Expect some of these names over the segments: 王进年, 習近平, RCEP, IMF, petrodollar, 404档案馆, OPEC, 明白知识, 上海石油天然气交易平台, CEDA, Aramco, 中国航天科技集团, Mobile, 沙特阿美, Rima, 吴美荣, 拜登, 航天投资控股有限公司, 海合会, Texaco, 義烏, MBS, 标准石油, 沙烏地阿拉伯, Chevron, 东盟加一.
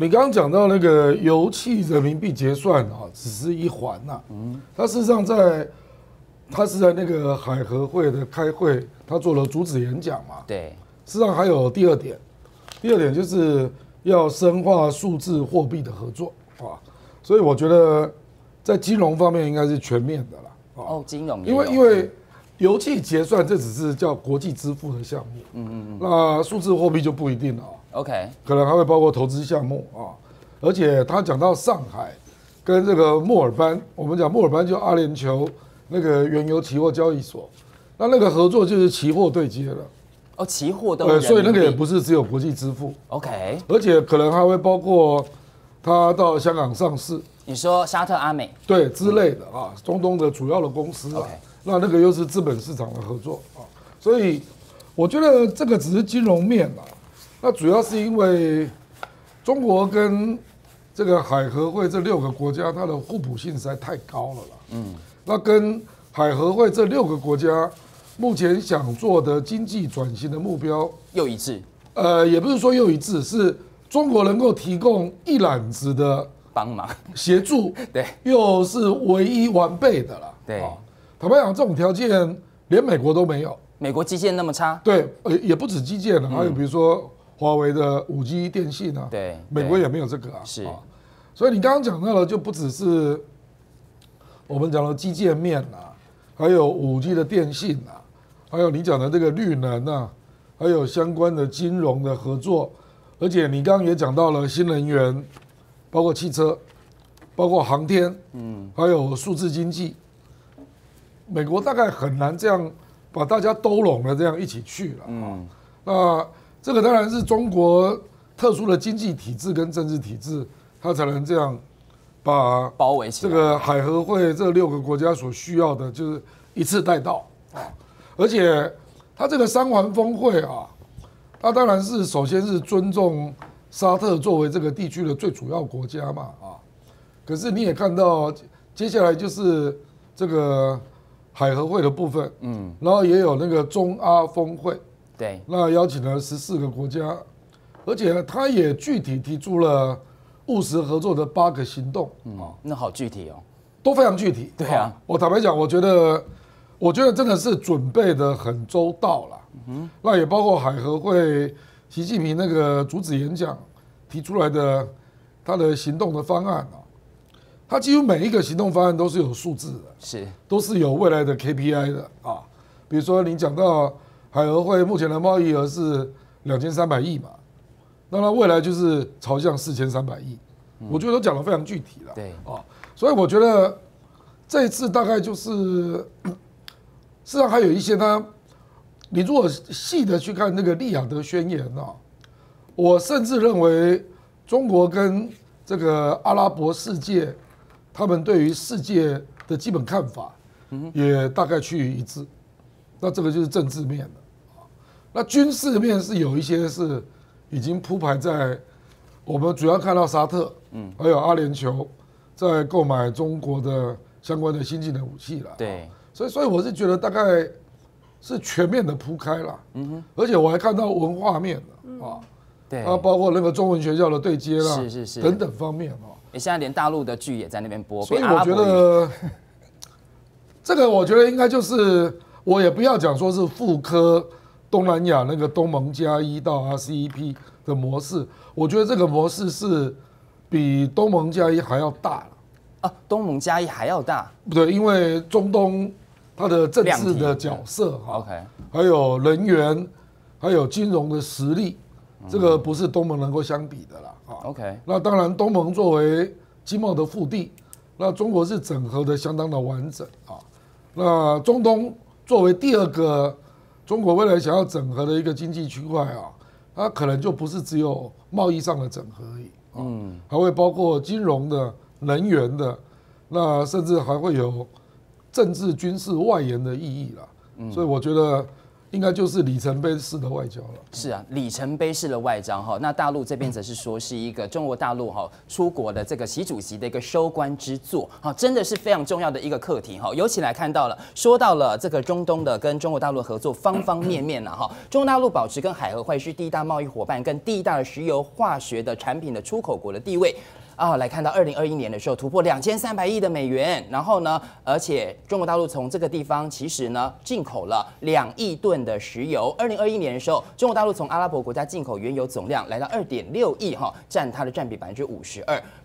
你刚刚讲到那个油气人民币结算啊，只是一环呐。他事实上他是在那个海合会的开会，他做了主旨演讲嘛。对。事实上还有第二点，第二点就是要深化数字货币的合作啊。所以我觉得在金融方面应该是全面的啦。哦，金融。因为油气结算这只是叫国际支付的项目。那数字货币就不一定了。 OK， 可能还会包括投资项目啊，而且他讲到上海跟这个墨尔班，我们讲墨尔班就阿联酋那个原油期货交易所，那个合作就是期货对接了。哦，期货都对，所以那个也不是只有国际支付。OK， 而且可能还会包括他到香港上市。你说沙特阿美对之类的啊，中东的主要的公司啊，那个又是资本市场的合作啊，所以我觉得这个只是金融面啊。 那主要是因为中国跟这个海合会这六个国家，它的互补性实在太高了啦。那跟海合会这六个国家目前想做的经济转型的目标又一致。也不是说又一致，是中国能够提供一揽子的帮忙协助，对，又是唯一完备的啦。对，坦白讲，这种条件连美国都没有。美国基建那么差？对，也不止基建了，还有比如说。 华为的5G 电信啊，对，美国也没有这个啊，是，所以你刚刚讲到了，就不只是我们讲的基建面啊，还有5G 的电信啊，还有你讲的这个绿能啊，还有相关的金融的合作，而且你刚刚也讲到了新能源，包括汽车，包括航天，还有数字经济，美国大概很难这样把大家都拢了，这样一起去了啊，那。 这个当然是中国特殊的经济体制跟政治体制，它才能这样把包围起来。这个海合会这六个国家所需要的，就是一次带到啊！而且它这个三环峰会啊，它当然是首先是尊重沙特作为这个地区的最主要国家嘛啊。可是你也看到，接下来就是这个海合会的部分，然后也有那个中阿峰会。 对，那邀请了14个国家，而且他也具体提出了务实合作的8个行动啊，那好具体哦，都非常具体。对啊，我坦白讲，我觉得真的是准备的很周到了。那也包括海合会习近平那个主旨演讲提出来的他的行动的方案啊，他几乎每一个行动方案都是有数字的，是都是有未来的 KPI 的啊，比如说你讲到。 海合会目前的贸易额是2300亿嘛，那它未来就是朝向4300亿，我觉得都讲得非常具体了。对啊，所以我觉得这一次大概就是，事实上还有一些它，你如果细的去看那个利雅得宣言啊，我甚至认为中国跟这个阿拉伯世界，他们对于世界的基本看法，也大概趋于一致。 那这个就是政治面的，那军事面是有一些是已经铺排在，我们主要看到沙特，还有阿联酋在购买中国的相关的先进的武器了，对，所以我是觉得大概是全面的铺开了，而且我还看到文化面的啊，对，啊包括那个中文学校的对接啦，是等等方面啊，你现在连大陆的剧也在那边播，所以我觉得这个我觉得应该就是。 我也不要讲说是复刻东南亚那个东盟加一到 RCEP 的模式，我觉得这个模式是比东盟加一还要大啊，东盟加一还要大，对，因为中东它的政治的角色哈，还有人员，还有金融的实力，这个不是东盟能够相比的啦啊。OK， 那当然东盟作为经贸的腹地，那中国是整合的相当的完整啊，那中东。 作为第二个中国未来想要整合的一个经济区块啊，它可能就不是只有贸易上的整合而已，还会包括金融的、能源的，那甚至还会有政治、军事外延的意义啦。所以我觉得应该就是里程碑式的外交了。是啊，里程碑式的外交哈。那大陆这边则是说是一个中国大陆哈出国的这个习主席的一个收官之作哈，真的是非常重要的一个课题哈。尤其来看到了，说到了这个中东的跟中国大陆合作方方面面了哈。中国大陆保持跟海合会是第一大贸易伙伴，跟第一大的石油化学的产品的出口国的地位。 啊，来看到2021年的时候突破2300亿的美元，然后呢，而且中国大陆从这个地方其实呢进口了2亿吨的石油。2021年的时候，中国大陆从阿拉伯国家进口原油总量来到2.6亿哈，占它的占比52%。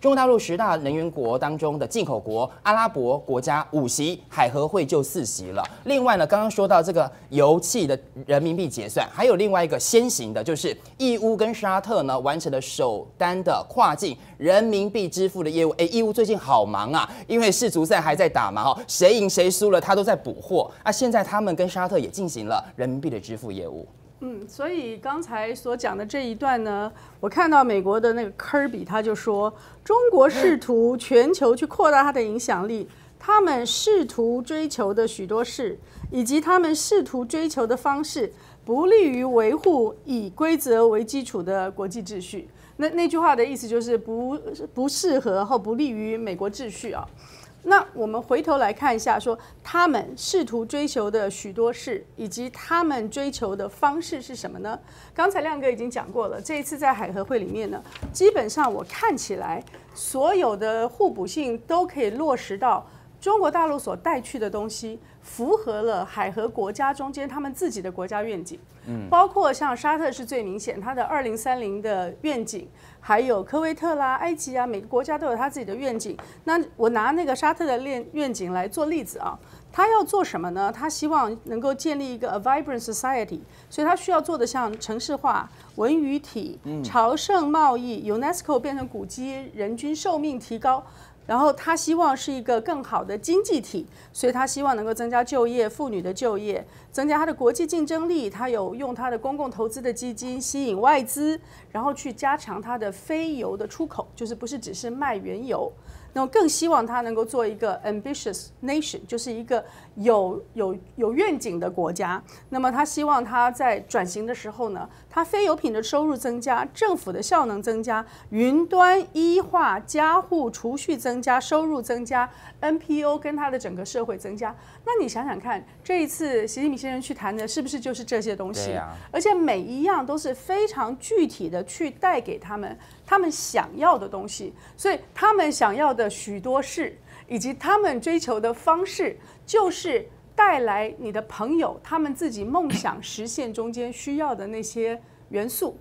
中国大陆10大能源国当中的进口国，阿拉伯国家5席，海合会就4席了。另外呢，刚刚说到这个油气的人民币结算，还有另外一个先行的就是义乌跟沙特呢完成了首单的跨境人民 币支付的业务，哎，义乌最近好忙啊，因为世足赛还在打嘛，哈，谁赢谁输了，他都在补货啊。现在他们跟沙特也进行了人民币的支付业务。嗯，所以刚才所讲的这一段呢，我看到美国的那个科比他就说，中国试图全球去扩大它的影响力，他们试图追求的许多事，以及他们试图追求的方式，不利于维护以规则为基础的国际秩序。 那句话的意思就是不适合或不利于美国秩序啊。那我们回头来看一下，说他们试图追求的许多事，以及他们追求的方式是什么呢？刚才亮哥已经讲过了，这一次在海合会里面呢，基本上我看起来所有的互补性都可以落实到中国大陆所带去的东西。 符合了海合国家中间他们自己的国家愿景，包括像沙特是最明显，它的2030的愿景，还有科威特啦、埃及啊，每个国家都有它自己的愿景。那我拿那个沙特的愿景来做例子啊，他要做什么呢？他希望能够建立一个 vibrant society， 所以他需要做的像城市化、文娱体、朝圣贸易、UNESCO 变成古迹、人均寿命提高。 然后他希望是一个更好的经济体，所以他希望能够增加就业，妇女的就业，增加他的国际竞争力。他有用他的公共投资的基金吸引外资，然后去加强他的非油的出口，就是不是只是卖原油。那我更希望他能够做一个 ambitious nation， 就是一个有愿景的国家。那么他希望他在转型的时候呢，他非油品的收入增加，政府的效能增加，云端医化、家户储蓄增加。 增加收入增加 ，NPO 跟他的整个社会增加。那你想想看，这一次习近平先生去谈的是不是就是这些东西？啊、而且每一样都是非常具体的去带给他们想要的东西。所以他们想要的许多事，以及他们追求的方式，就是带来你的朋友他们自己梦想实现中间需要的那些元素。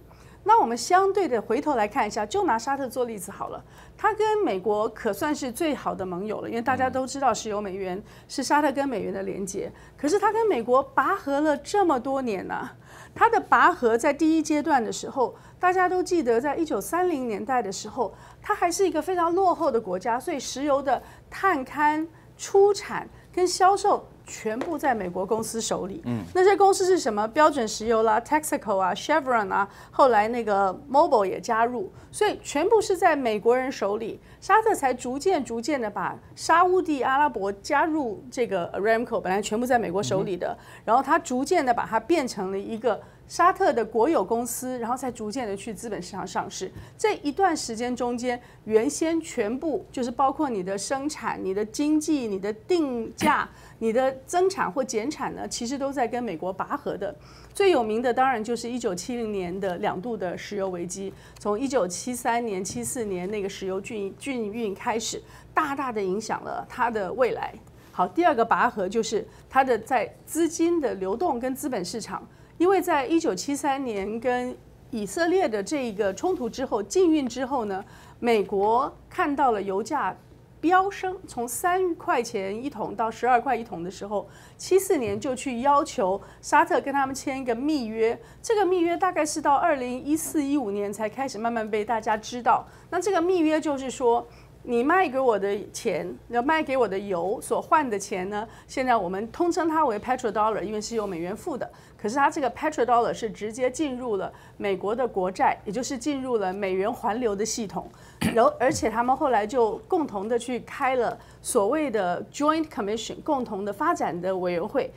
那我们相对的回头来看一下，就拿沙特做例子好了。它跟美国可算是最好的盟友了，因为大家都知道石油美元是沙特跟美元的连接。可是它跟美国拔河了这么多年啊，它的拔河在第一阶段的时候，大家都记得，在1930年代的时候，它还是一个非常落后的国家，所以石油的探勘、出产跟销售。 全部在美国公司手里。那些公司是什么？标准石油啦、Texaco 啊、Chevron 啊，后来那个 Mobile 也加入，所以全部是在美国人手里。沙特才逐渐的把沙烏地阿拉伯加入这个 Aramco， 本来全部在美国手里的，然后他逐渐的把它变成了一个沙特的国有公司，然后再逐渐的去资本市场上市。这一段时间中间，原先全部就是包括你的生产、你的经济、你的定价。 你的增产或减产呢，其实都在跟美国拔河的。最有名的当然就是1970年的2度的石油危机，从1973年、74年那个石油禁运开始，大的影响了它的未来。好，第二个拔河就是它的在资金的流动跟资本市场，因为在1973年跟以色列的这个冲突之后，禁运之后呢，美国看到了油价。 飙升，从3块钱一桶到12块一桶的时候，74年就去要求沙特跟他们签一个密约。这个密约大概是到2014、15年才开始慢慢被大家知道。那这个密约就是说，你卖给我的钱，要卖给我的油所换的钱呢，现在我们通称它为 petrodollar， 因为是由美元付的。可是它这个 petrodollar 是直接进入了美国的国债，也就是进入了美元环流的系统。 然后，而且他们后来就共同的去开了所谓的 Joint Commission， 共同的发展的委员会，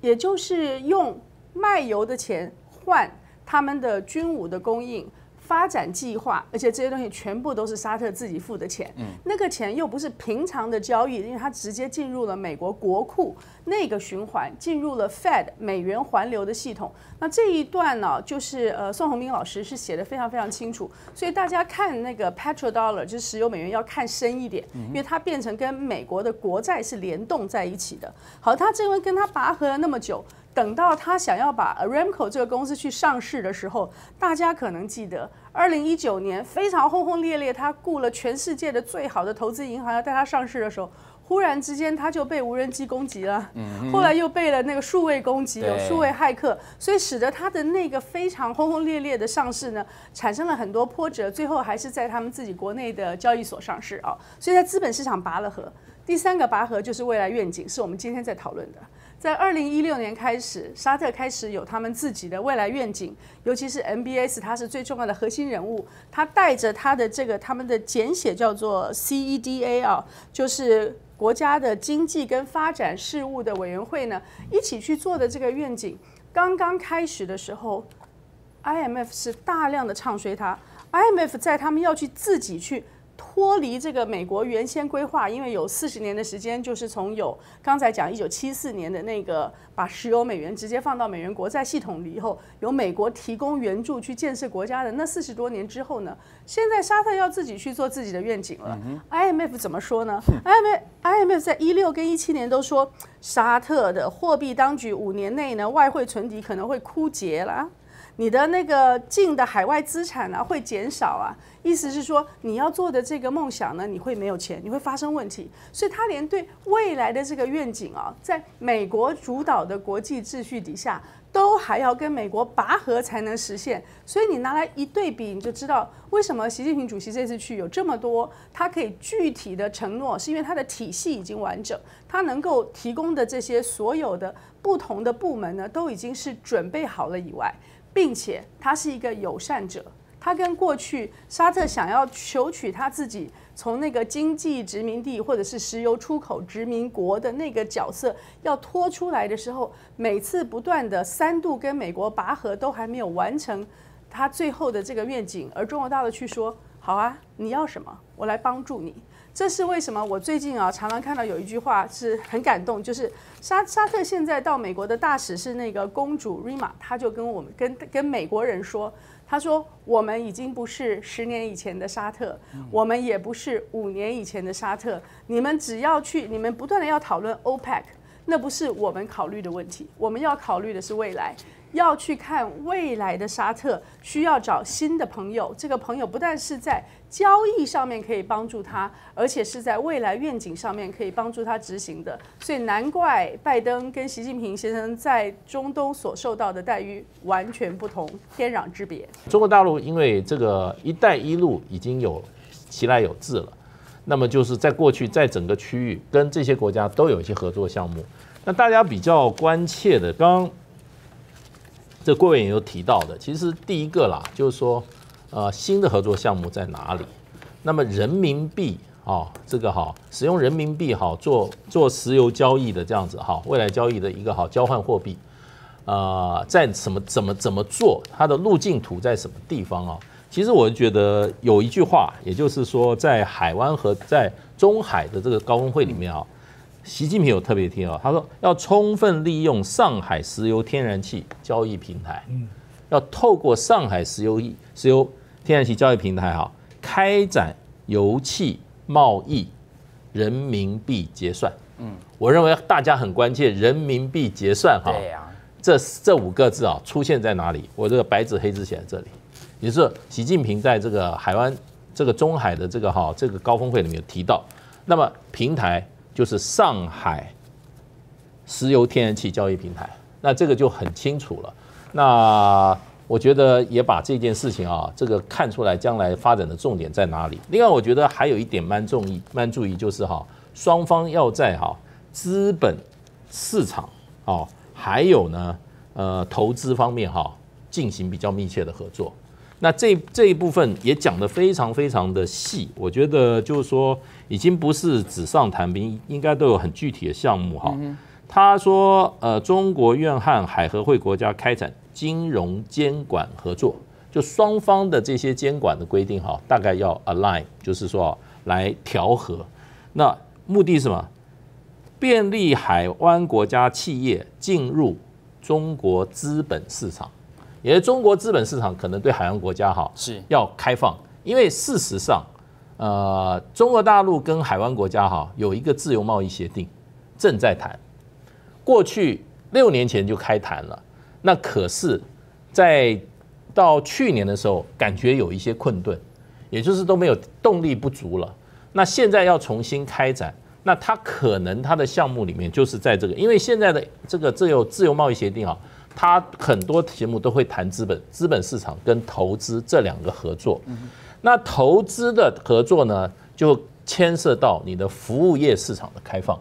也就是用卖油的钱换他们的军武的供应。 发展计划，而且这些东西全部都是沙特自己付的钱，那个钱又不是平常的交易，因为它直接进入了美国国库那个循环，进入了 Fed 美元环流的系统。那这一段呢、就是宋鸿兵老师是写的非常非常清楚，所以大家看那个 petrodollar 就是石油美元要看深一点，因为它变成跟美国的国债是联动在一起的。好，它这回跟它拔河了那么久。 等到他想要把 Aramco 这个公司去上市的时候，大家可能记得， 2019年非常轰轰烈烈，他雇了全世界的最好的投资银行要带他上市的时候，忽然之间他就被无人机攻击了，后来又被了那个数位攻击，有数位骇客，所以使得他的那个非常轰轰烈烈的上市呢，产生了很多波折，最后还是在他们自己国内的交易所上市啊，所以在资本市场拔了河。第三个拔河就是未来愿景，是我们今天在讨论的。 在2016年开始，沙特开始有他们自己的未来愿景，尤其是 MBS， 它是最重要的核心人物。它带着它的这个他们的简写叫做 CEDA 啊，就是国家的经济跟发展事务的委员会呢，一起去做的这个愿景。刚刚开始的时候 ，IMF 是大量的唱衰它。IMF 在他们要去自己去。 脱离这个美国原先规划，因为有40年的时间，就是从有刚才讲1974年的那个把石油美元直接放到美元国债系统里以后，由美国提供援助去建设国家的那40多年之后呢，现在沙特要自己去做自己的愿景了。IMF 怎么说呢？ IMF 在16跟17年都说，沙特的货币当局5年内呢，外汇存底可能会枯竭啦。 你的那个净的海外资产啊会减少啊，意思是说你要做的这个梦想呢，你会没有钱，你会发生问题。所以他连对未来的这个愿景啊，在美国主导的国际秩序底下，都还要跟美国拔河才能实现。所以你拿来一对比，你就知道为什么习近平主席这次去有这么多他可以具体的承诺，是因为他的体系已经完整，他能够提供的这些所有的不同的部门呢，都已经是准备好了以外。 并且他是一个友善者，他跟过去沙特想要求取他自己从那个经济殖民地或者是石油出口殖民国的那个角色要拖出来的时候，每次不断的3度跟美国拔河都还没有完成他最后的这个愿景，而中国大陆去说好啊，你要什么，我来帮助你。 这是为什么？我最近啊，常常看到有一句话是很感动，就是沙特现在到美国的大使是那个公主 Rima， 她就跟我们跟美国人说，她说我们已经不是10年以前的沙特，我们也不是5年以前的沙特，你们只要去，你们不断的要讨论 OPEC， 那不是我们考虑的问题，我们要考虑的是未来。 要去看未来的沙特，需要找新的朋友。这个朋友不但是在交易上面可以帮助他，而且是在未来愿景上面可以帮助他执行的。所以难怪拜登跟习近平先生在中东所受到的待遇完全不同，天壤之别。中国大陆因为这个“一带一路”已经有其来有自了，那么就是在过去在整个区域跟这些国家都有一些合作项目。那大家比较关切的，刚 这各位也有提到的，其实第一个啦，就是说，新的合作项目在哪里？那么人民币啊，这个好，使用人民币好做石油交易的这样子哈，未来交易的一个好交换货币，在什么怎么做？它的路径图在什么地方啊？其实我觉得有一句话，也就是说，在海湾和在中海的这个高峰会里面啊，习近平有特别提到，他说要充分利用上海石油天然气交易平台，要透过上海石油天然气交易平台哈，开展油气贸易人民币结算。我认为大家很关切人民币结算哈，这5个字啊出现在哪里？我这个白纸黑字写在这里，也就是习近平在这个海湾这个中海的这个哈这个高峰会里面有提到，那么平台。 就是上海石油天然气交易平台，那这个就很清楚了。那我觉得也把这件事情啊，这个看出来将来发展的重点在哪里。另外，我觉得还有一点蛮注意就是哈，双方要在哈资本市场啊，还有呢投资方面哈进行比较密切的合作。那这一部分也讲得非常的细，我觉得就是说。 已经不是纸上谈兵，应该都有很具体的项目哈。他说，中国愿和海合会国家开展金融监管合作，就双方的这些监管的规定哈，大概要 align， 就是说来调和。那目的是什么？便利海湾国家企业进入中国资本市场，也就是中国资本市场可能对海湾国家哈是要开放，因为事实上。中国大陆跟海湾国家哈有一个自由贸易协定，正在谈，过去6年前就开谈了，那可是，在到去年的时候，感觉有一些困顿，也就是都没有动力不足了。那现在要重新开展，那它可能它的项目里面就是在这个，因为现在的这个自由贸易协定啊，它很多节目都会谈资本市场跟投资这两个合作。那投资的合作呢，就牵涉到你的服务业市场的开放。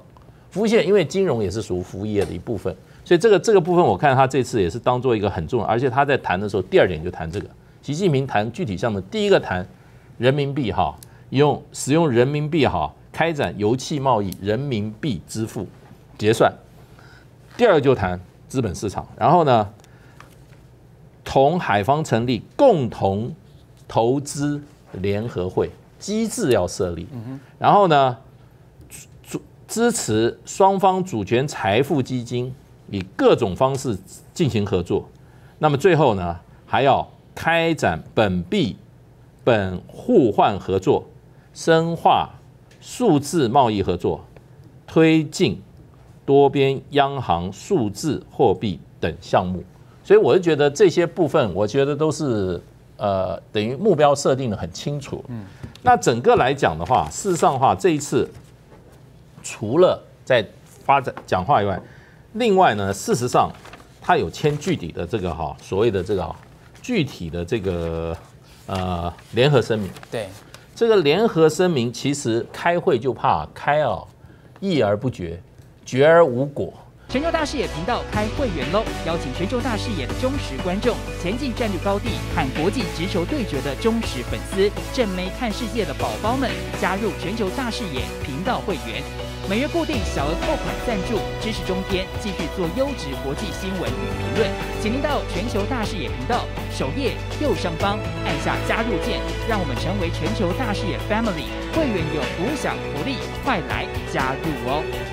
服务业因为金融也是属于服务业的一部分，所以这个部分我看他这次也是当做一个很重要，而且他在谈的时候，第2点就谈这个。习近平谈具体项目，第一个谈人民币哈，使用人民币哈开展油气贸易，人民币支付结算。第2就谈资本市场，然后呢，同海方成立共同。投资联合会机制要设立，然后呢，支持双方主权财富基金以各种方式进行合作。那么最后呢，还要开展本互换合作，深化数字贸易合作，推进多边央行数字货币等项目。所以我就觉得这些部分，我觉得都是。等于目标设定的很清楚。那整个来讲的话，事实上的话，这一次除了在发展讲话以外，另外呢，事实上它有签具体的这个哈，所谓的这个哈，具体的这个联合声明。对，这个联合声明其实开会就怕开啊，议而不决，决而无果。全球大视野频道开会员喽！邀请全球大视野的忠实观众、前进战略高地和国际直球对决的忠实粉丝、正妹看世界的宝宝们，加入全球大视野频道会员，每月固定小额扣款赞助，支持中天继续做优质国际新闻与评论。请您到全球大视野频道首页右上方按下加入键，让我们成为全球大视野 Family 会员，有独享福利，快来加入哦！